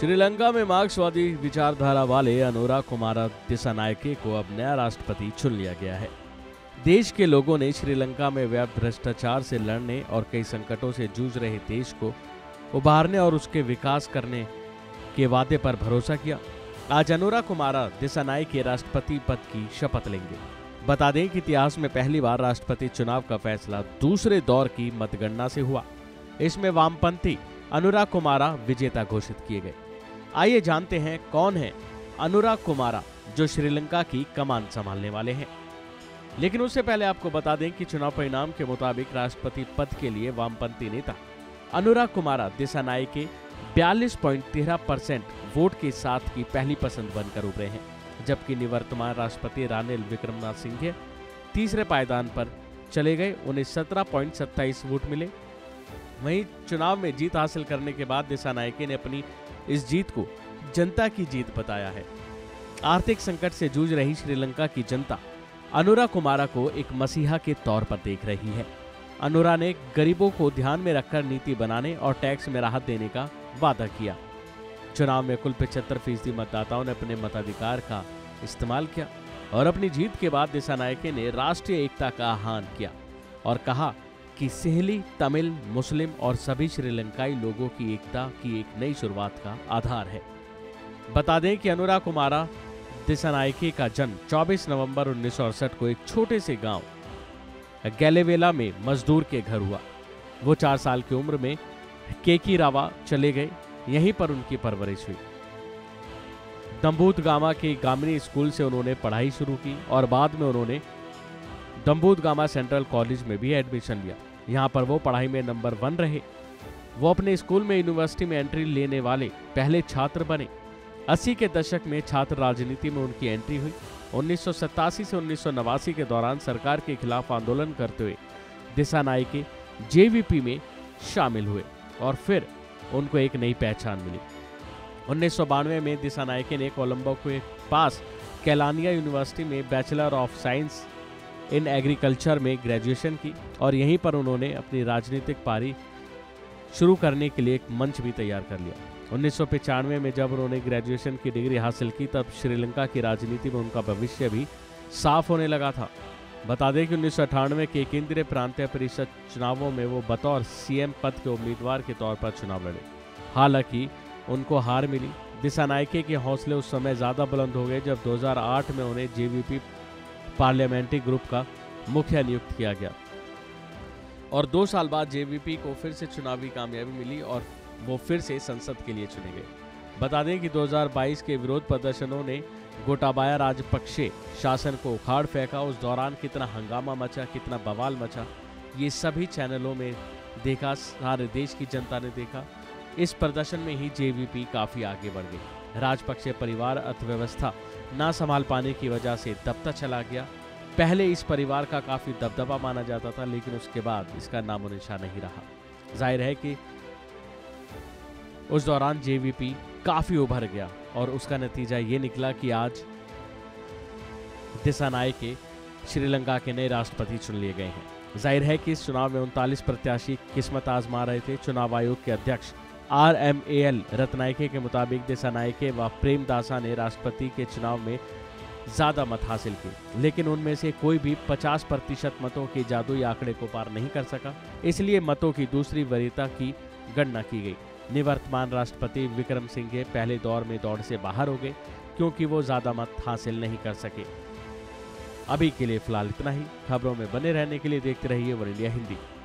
श्रीलंका में मार्क्सवादी विचारधारा वाले अनुरा कुमारा दिसानायके को अब नया राष्ट्रपति चुन लिया गया है। देश के लोगों ने श्रीलंका में व्याप्त भ्रष्टाचार से लड़ने और कई संकटों से जूझ रहे देश को उभारने और उसके विकास करने के वादे पर भरोसा किया। आज अनुरा कुमारा दिसानायके राष्ट्रपति पद की शपथ लेंगे। बता दें कि इतिहास में पहली बार राष्ट्रपति चुनाव का फैसला दूसरे दौर की मतगणना से हुआ। इसमें वामपंथी अनुरा कुमारा विजेता घोषित किए गए। आइए जानते हैं कौन है अनुरा कुमारा जो श्रीलंका की कमान संभालने वाले हैं। लेकिन उससे पहले आपको बता दें कि चुनाव परिणाम के मुताबिक राष्ट्रपति पद के लिए वामपंथी नेता अनुरा कुमारा दिसानायके 42.13% वोट के साथ की पहली पसंद बनकर उभरे हैं, जबकि निवर्तमान राष्ट्रपति रानिल विक्रमसिंघे तीसरे पायदान पर चले गए। उन्हें 17.27 वोट मिले। वहीं चुनाव में जीत हासिल करने के बाद दिसानायके ने अपनी इस जीत को जनता की जीत बताया है। आर्थिक संकट से जूझ रही श्रीलंका की जनता अनुरा कुमारा को एक मसीहा के तौर पर देख रही है। अनुरा ने गरीबों को ध्यान में रखकर नीति बनाने और टैक्स में राहत देने का वादा किया। चुनाव में कुल 75% मतदाताओं ने अपने मताधिकार का इस्तेमाल किया और अपनी जीत के बाद दिसानायके ने राष्ट्रीय एकता का आह्वान किया और कहा कि सिंहली, तमिल, मुस्लिम और सभी श्रीलंकाई लोगों की एकता की एक नई शुरुआत का आधार है। बता दें कि अनुरा कुमारा दिसानायके का जन्म 24 नवंबर 1968 को एक छोटे से गांव गैलेवेला में मजदूर के घर हुआ। वो 4 साल की उम्र में केकीरावा चले गए। यहीं पर उनकी परवरिश हुई। दम्बूदा के गामिनी स्कूल से उन्होंने पढ़ाई शुरू की और बाद में उन्होंने दम्बूदा सेंट्रल कॉलेज में भी एडमिशन लिया। यहाँ पर वो पढ़ाई में नंबर 1 रहे। वो अपने स्कूल में यूनिवर्सिटी में एंट्री लेने वाले पहले छात्र बने। 80 के दशक में छात्र राजनीति में उनकी एंट्री हुई। 1987 से 1989 के दौरान सरकार के खिलाफ आंदोलन करते हुए दिसानायके जेवीपी में शामिल हुए और फिर उनको एक नई पहचान मिली। 1992 में दिसानायके ने कोलंबो के पास कैलानिया यूनिवर्सिटी में bachelor of science in agriculture में ग्रेजुएशन की और यहीं पर उन्होंने अपनी राजनीतिक पारी शुरू करने के लिए एक मंच भी तैयार कर लिया। 1995 में जब उन्होंने ग्रेजुएशन की डिग्री हासिल की तब श्रीलंका की राजनीति में उनका भविष्य भी साफ होने लगा था। बता दें कि 1998 के केंद्रीय प्रांतीय परिषद चुनावों में वो बतौर सीएम पद के उम्मीदवार के तौर पर चुनाव लड़े। हालांकि उनको हार मिली। दिसानायके के हौसले उस समय ज़्यादा बुलंद हो गए जब 2008 में उन्हें जेवीपी पार्लियामेंट्री ग्रुप का मुखिया नियुक्त किया गया और 2 साल बाद जेवीपी को फिर से चुनावी कामयाबी मिली और वो फिर से संसद के लिए चुने गए। बता दें कि 2022 के विरोध प्रदर्शनों ने गोटाबाया राजपक्षे शासन को उखाड़ फेंका। उस दौरान कितना हंगामा मचा, कितना बवाल मचा, ये सभी चैनलों में देखा, सारे देश की जनता ने देखा। इस प्रदर्शन में ही जेवीपी काफ़ी आगे बढ़ गई। राजपक्षे परिवार अर्थव्यवस्था ना संभाल पाने की वजह से दबता चला गया। पहले इस परिवार का काफ़ी दबदबा माना जाता था लेकिन उसके बाद इसका नामो निशान नहीं रहा। जाहिर है कि उस दौरान जेवीपी काफ़ी उभर गया और उसका नतीजा ये निकला कि आज दिसानायके श्रीलंका के नए राष्ट्रपति चुन लिए गए हैं। जाहिर है कि इस चुनाव में 39 प्रत्याशी किस्मत आजमा रहे थे। चुनाव आयोग के अध्यक्ष RMAL रत्नायके के मुताबिक दिसानायके व प्रेमदासा ने राष्ट्रपति के चुनाव में ज़्यादा मत हासिल किए लेकिन उनमें से कोई भी 50% मतों के जादुई आंकड़े को पार नहीं कर सका, इसलिए मतों की दूसरी वरीयता की गणना की गई। निवर्तमान राष्ट्रपति विक्रमसिंघे पहले दौर में दौड़ से बाहर हो गए क्योंकि वो ज़्यादा मत हासिल नहीं कर सके। अभी के लिए फिलहाल इतना ही। खबरों में बने रहने के लिए देखते रहिए वन इंडिया हिंदी।